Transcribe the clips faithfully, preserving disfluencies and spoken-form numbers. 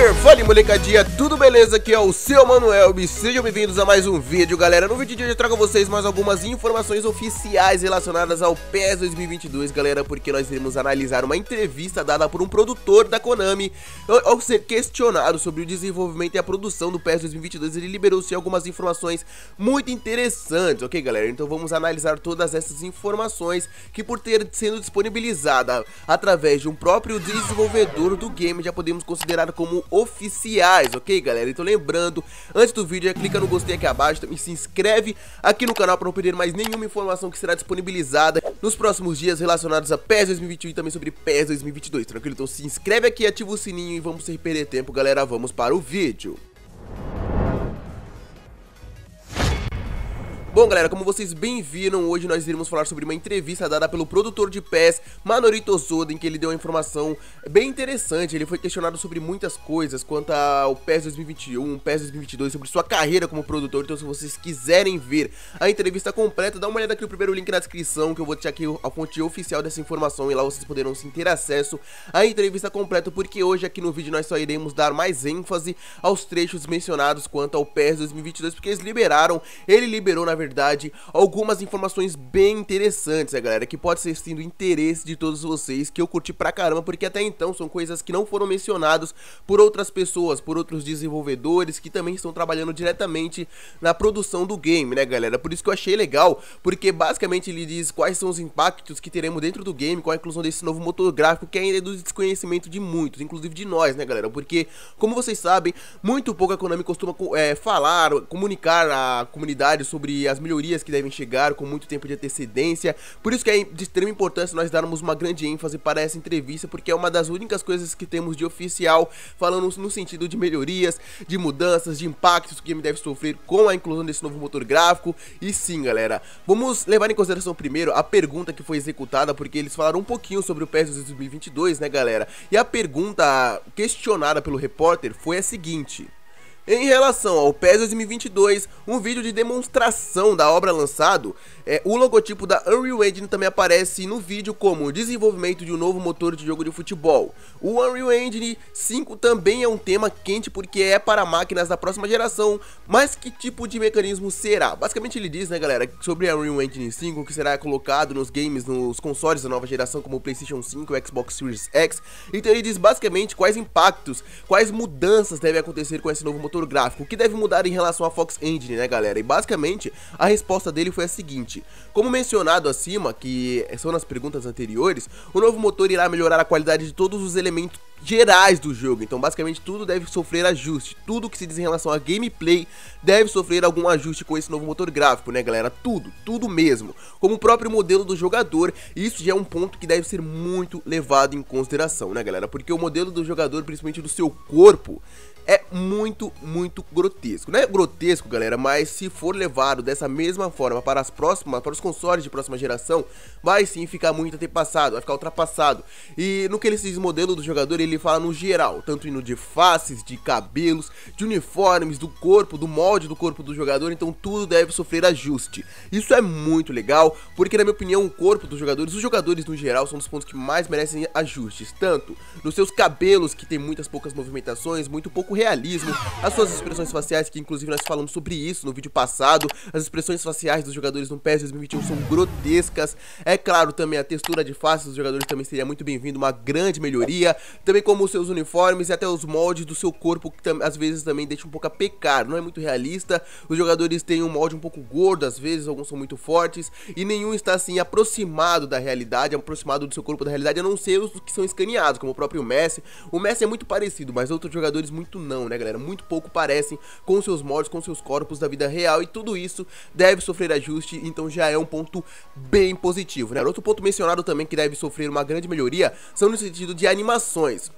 Fazer, fala molecadinha, tudo beleza? Aqui é o seu Manuel e sejam bem-vindos a mais um vídeo, galera. No vídeo de hoje eu trago a vocês mais algumas informações oficiais relacionadas ao P E S dois mil e vinte e dois, galera, porque nós iremos analisar uma entrevista dada por um produtor da Konami. Ao ser questionado sobre o desenvolvimento e a produção do P E S dois mil e vinte e dois, ele liberou-se algumas informações muito interessantes, ok, galera? Então vamos analisar todas essas informações que, por ter sido disponibilizada através de um próprio desenvolvedor do game, já podemos considerar como oficiais, ok, galera? Então lembrando, antes do vídeo, já clica no gostei aqui abaixo, também se inscreve aqui no canal para não perder mais nenhuma informação que será disponibilizada nos próximos dias relacionados a P E S dois mil e vinte e um e também sobre P E S dois mil e vinte e dois, tranquilo? Então se inscreve aqui, ativa o sininho e vamos sem perder tempo, galera, vamos para o vídeo. Bom, galera, como vocês bem viram, hoje nós iremos falar sobre uma entrevista dada pelo produtor de P E S, Manorito Hosoda, em que ele deu uma informação bem interessante. Ele foi questionado sobre muitas coisas quanto ao P E S dois mil e vinte e um, P E S dois mil e vinte e dois, sobre sua carreira como produtor. Então se vocês quiserem ver a entrevista completa, dá uma olhada aqui no primeiro link na descrição, que eu vou deixar aqui a fonte oficial dessa informação e lá vocês poderão sim ter acesso à entrevista completa, porque hoje aqui no vídeo nós só iremos dar mais ênfase aos trechos mencionados quanto ao P E S dois mil e vinte e dois, porque eles liberaram, ele liberou na verdade algumas informações bem interessantes, né, galera, que pode ser sim do interesse de todos vocês, que eu curti pra caramba, porque até então são coisas que não foram mencionadas por outras pessoas, por outros desenvolvedores que também estão trabalhando diretamente na produção do game, né, galera? Por isso que eu achei legal, porque basicamente ele diz quais são os impactos que teremos dentro do game com a inclusão desse novo motor gráfico, que ainda é do desconhecimento de muitos, inclusive de nós, né, galera? Porque, como vocês sabem, muito pouco a Konami costuma é, falar, comunicar à comunidade sobre a as melhorias que devem chegar com muito tempo de antecedência. Por isso que é de extrema importância nós darmos uma grande ênfase para essa entrevista, porque é uma das únicas coisas que temos de oficial falando no sentido de melhorias, de mudanças, de impactos que o game deve sofrer com a inclusão desse novo motor gráfico. E sim, galera, vamos levar em consideração primeiro a pergunta que foi executada, porque eles falaram um pouquinho sobre o P E S dois mil e vinte e dois, né, galera? E a pergunta questionada pelo repórter foi a seguinte: em relação ao P E S dois mil e vinte e dois, um vídeo de demonstração da obra lançado, é, o logotipo da Unreal Engine também aparece no vídeo como o desenvolvimento de um novo motor de jogo de futebol. O Unreal Engine cinco também é um tema quente, porque é para máquinas da próxima geração, mas que tipo de mecanismo será? Basicamente ele diz, né, galera, sobre a Unreal Engine cinco, que será colocado nos games, nos consoles da nova geração, como o Playstation cinco, o Xbox Series X. Então ele diz basicamente quais impactos, quais mudanças devem acontecer com esse novo motor motor gráfico, o que deve mudar em relação à Fox Engine, né, galera? E basicamente a resposta dele foi a seguinte: como mencionado acima, que são nas perguntas anteriores, o novo motor irá melhorar a qualidade de todos os elementos gerais do jogo. Então basicamente tudo deve sofrer ajuste, tudo que se diz em relação a gameplay deve sofrer algum ajuste com esse novo motor gráfico, né, galera? Tudo, tudo mesmo, como o próprio modelo do jogador. Isso já é um ponto que deve ser muito levado em consideração, né, galera? Porque o modelo do jogador, principalmente do seu corpo, é muito, muito grotesco. Não é grotesco, galera, mas se for levado dessa mesma forma para as próximas, para os consoles de próxima geração, vai sim ficar muito antepassado, vai ficar ultrapassado. E no que ele diz modelo do jogador, ele fala no geral, tanto indo de faces, de cabelos, de uniformes, do corpo, do molde do corpo do jogador. Então tudo deve sofrer ajuste. Isso é muito legal, porque na minha opinião o corpo dos jogadores, os jogadores no geral, são os pontos que mais merecem ajustes, tanto nos seus cabelos, que tem muitas poucas movimentações, muito pouco realismo, as suas expressões faciais, que inclusive nós falamos sobre isso no vídeo passado. As expressões faciais dos jogadores no P E S dois mil e vinte e um são grotescas. É claro, também a textura de face dos jogadores também seria muito bem-vindo, uma grande melhoria, também como os seus uniformes e até os moldes do seu corpo, que às vezes também deixa um pouco a pecar, não é muito realista. Os jogadores têm um molde um pouco gordo às vezes, alguns são muito fortes, e nenhum está assim aproximado da realidade, aproximado do seu corpo da realidade, a não ser os que são escaneados, como o próprio Messi. O Messi é muito parecido, mas outros jogadores muito não, né, galera? Muito pouco parecem com seus moldes, com seus corpos da vida real, e tudo isso deve sofrer ajuste. Então já é um ponto bem positivo, né? Outro ponto mencionado também que deve sofrer uma grande melhoria são no sentido de animações.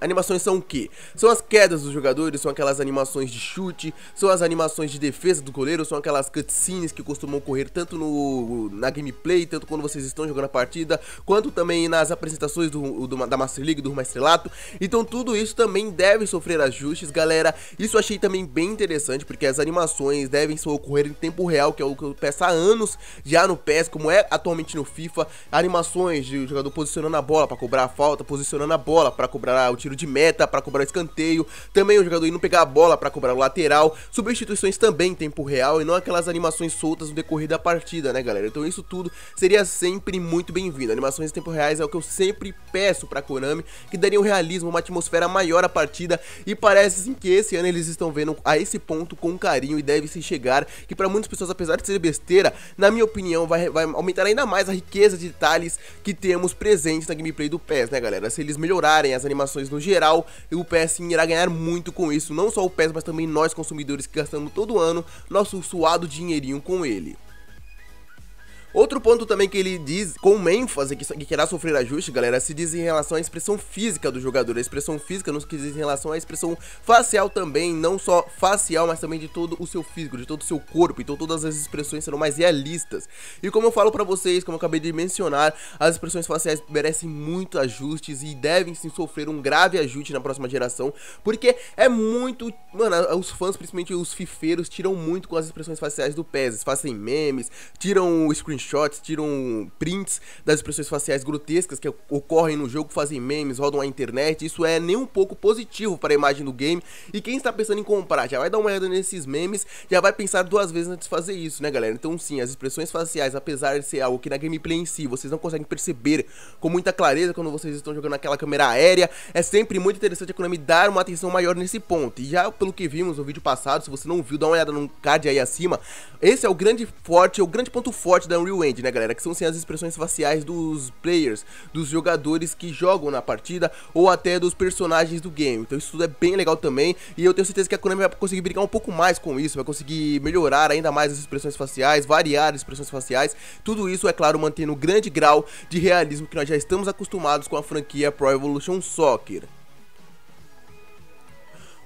Animações são o que? São as quedas dos jogadores, são aquelas animações de chute, são as animações de defesa do goleiro, são aquelas cutscenes que costumam ocorrer tanto no, na gameplay, tanto quando vocês estão jogando a partida, quanto também nas apresentações do, do, da Master League, do Maestrelato. Então tudo isso também deve sofrer ajustes, galera. Isso eu achei também bem interessante, porque as animações devem ocorrer em tempo real, que é o que eu peço há anos já no P E S, como é atualmente no FIFA. Animações de jogador posicionando a bola para cobrar a falta, posicionando a bola para cobrar a tiro de meta para cobrar o escanteio, também o jogador indo pegar a bola para cobrar o lateral, substituições também em tempo real e não aquelas animações soltas no decorrer da partida, né galera? Então isso tudo seria sempre muito bem-vindo. Animações em tempo reais é o que eu sempre peço para Konami, que daria um realismo, uma atmosfera maior à partida, e parece sim que esse ano eles estão vendo a esse ponto com carinho e deve se chegar, que para muitas pessoas, apesar de ser besteira, na minha opinião vai, vai aumentar ainda mais a riqueza de detalhes que temos presentes na gameplay do P E S, né galera? Se eles melhorarem as animações no geral, o P E S sim irá ganhar muito com isso, não só o P E S, mas também nós consumidores que gastamos todo ano nosso suado dinheirinho com ele. Outro ponto também que ele diz, com ênfase, que, que irá sofrer ajuste, galera, se diz em relação à expressão física do jogador. A expressão física nos que diz em relação à expressão facial também, não só facial, mas também de todo o seu físico, de todo o seu corpo. Então todas as expressões serão mais realistas. E como eu falo pra vocês, como eu acabei de mencionar, as expressões faciais merecem muito ajustes e devem sim sofrer um grave ajuste na próxima geração, porque é muito... Mano, os fãs, principalmente os fifeiros, tiram muito com as expressões faciais do P E S. Fazem memes, tiram o screenshot, shots, tiram prints das expressões faciais grotescas que ocorrem no jogo, fazem memes, rodam a internet. Isso é nem um pouco positivo para a imagem do game, e quem está pensando em comprar já vai dar uma olhada nesses memes, já vai pensar duas vezes antes de fazer isso, né galera? Então sim, as expressões faciais, apesar de ser algo que na gameplay em si vocês não conseguem perceber com muita clareza quando vocês estão jogando aquela câmera aérea, é sempre muito interessante a Konami dar uma atenção maior nesse ponto. E já pelo que vimos no vídeo passado, se você não viu, dá uma olhada no card aí acima, esse é o grande forte, é o grande ponto forte da Unreal Engine, né galera, que são sim as expressões faciais dos players, dos jogadores que jogam na partida, ou até dos personagens do game. Então isso tudo é bem legal também, e eu tenho certeza que a Konami vai conseguir brigar um pouco mais com isso, vai conseguir melhorar ainda mais as expressões faciais, variar as expressões faciais, tudo isso, é claro, mantendo o grande grau de realismo que nós já estamos acostumados com a franquia Pro Evolution Soccer.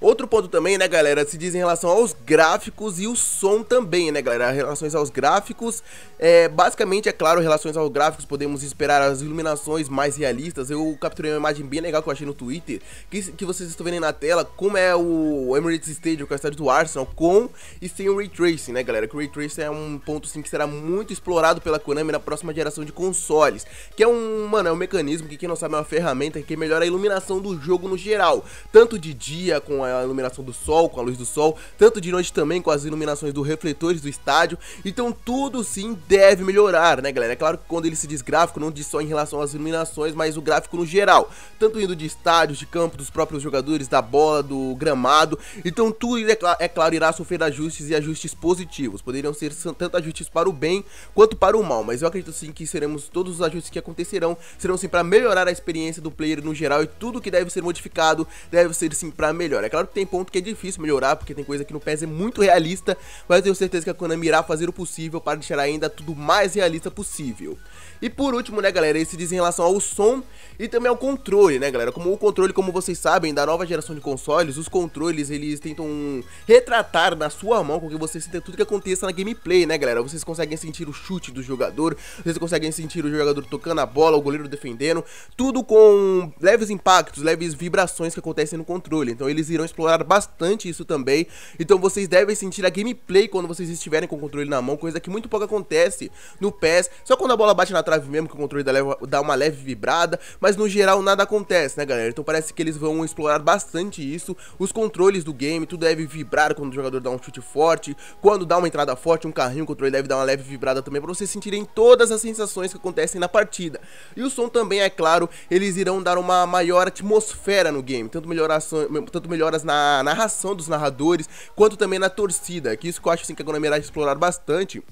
Outro ponto também, né galera, se diz em relação aos gráficos e o som também, né galera, relações aos gráficos, é, basicamente, é claro, relações aos gráficos, podemos esperar as iluminações mais realistas. Eu capturei uma imagem bem legal que eu achei no Twitter, que, que vocês estão vendo aí na tela, como é o Emirates Stadium, que é o estádio do Arsenal, com e sem o Ray Tracing, né galera, que o Ray Tracing é um ponto sim que será muito explorado pela Konami na próxima geração de consoles, que é um, mano, é um mecanismo que, quem não sabe, é uma ferramenta que melhora a iluminação do jogo no geral, tanto de dia, com a a iluminação do sol, com a luz do sol, tanto de noite também, com as iluminações dos refletores do estádio. Então tudo sim deve melhorar, né galera? É claro que quando ele se diz gráfico, não diz só em relação às iluminações, mas o gráfico no geral, tanto indo de estádios, de campo, dos próprios jogadores, da bola, do gramado. Então tudo, é claro, irá sofrer ajustes, e ajustes positivos. Poderiam ser tanto ajustes para o bem quanto para o mal, mas eu acredito sim que seremos, todos os ajustes que acontecerão serão sim para melhorar a experiência do player no geral, e tudo que deve ser modificado deve ser sim para melhor. É claro, claro que tem ponto que é difícil melhorar, porque tem coisa que no P E S é muito realista, mas eu tenho certeza que a Konami irá fazer o possível para deixar ainda tudo mais realista possível. E por último, né galera, isso diz em relação ao som e também ao controle, né galera? Como o controle, como vocês sabem, da nova geração de consoles, os controles, eles tentam retratar na sua mão com que você sinta tudo que aconteça na gameplay, né galera? Vocês conseguem sentir o chute do jogador, vocês conseguem sentir o jogador tocando a bola, o goleiro defendendo, tudo com leves impactos, leves vibrações que acontecem no controle. Então eles irão explorar bastante isso também. Então vocês devem sentir a gameplay quando vocês estiverem com o controle na mão, coisa que muito pouco acontece no P E S, só quando a bola bate na trave mesmo que o controle dá uma leve vibrada, mas no geral nada acontece, né galera? Então parece que eles vão explorar bastante isso, os controles do game, tudo deve vibrar quando o jogador dá um chute forte, quando dá uma entrada forte, um carrinho, o controle deve dar uma leve vibrada também, para vocês sentirem todas as sensações que acontecem na partida. E o som também, é claro, eles irão dar uma maior atmosfera no game, tanto melhoração, tanto melhora na narração dos narradores, quanto também na torcida, que isso que eu acho assim, que a Konami irá explorar bastante,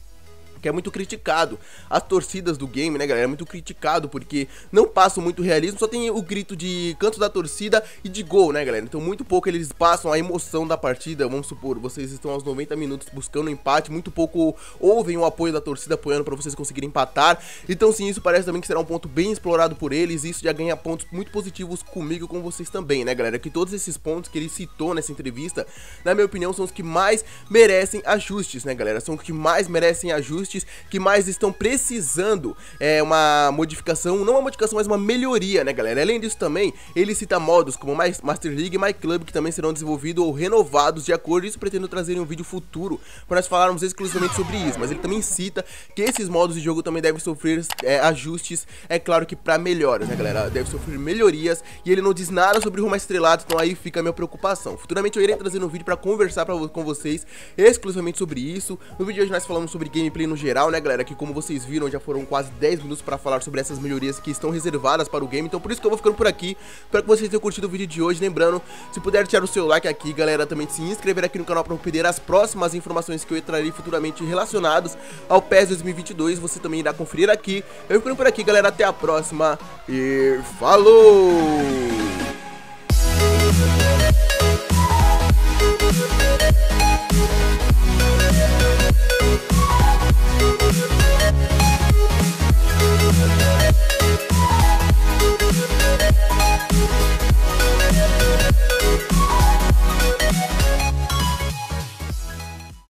que é muito criticado. As torcidas do game, né galera, é muito criticado porque não passam muito realismo, só tem o grito de canto da torcida e de gol, né galera? Então muito pouco eles passam a emoção da partida. Vamos supor, vocês estão aos noventa minutos buscando um empate, muito pouco ouvem o apoio da torcida apoiando para vocês conseguirem empatar. Então sim, isso parece também que será um ponto bem explorado por eles, e isso já ganha pontos muito positivos comigo e com vocês também, né galera? Que todos esses pontos que ele citou nessa entrevista, na minha opinião, são os que mais merecem ajustes, né galera? São os que mais merecem ajustes esportes que mais estão precisando é uma modificação, não uma modificação, mas uma melhoria, né, galera? Além disso também, ele cita modos como Master League e My Club, que também serão desenvolvidos ou renovados de acordo, isso pretendo trazer em um vídeo futuro para nós falarmos exclusivamente sobre isso, mas ele também cita que esses modos de jogo também devem sofrer é, ajustes, é claro que para melhoras, né, galera? Deve sofrer melhorias e ele não diz nada sobre rumo estrelado, então aí fica a minha preocupação. Futuramente eu irei trazer um vídeo para conversar pra, com vocês exclusivamente sobre isso. No vídeo de hoje nós falamos sobre gameplay no geral, né, galera? Que como vocês viram, já foram quase dez minutos para falar sobre essas melhorias que estão reservadas para o game, então por isso que eu vou ficando por aqui. Espero que vocês tenham curtido o vídeo de hoje, lembrando, se puder deixar o seu like aqui, galera, também se inscrever aqui no canal para não perder as próximas informações que eu trarei futuramente relacionadas ao P E S dois mil e vinte e dois, você também irá conferir aqui. Eu ficando por aqui, galera, até a próxima e falou!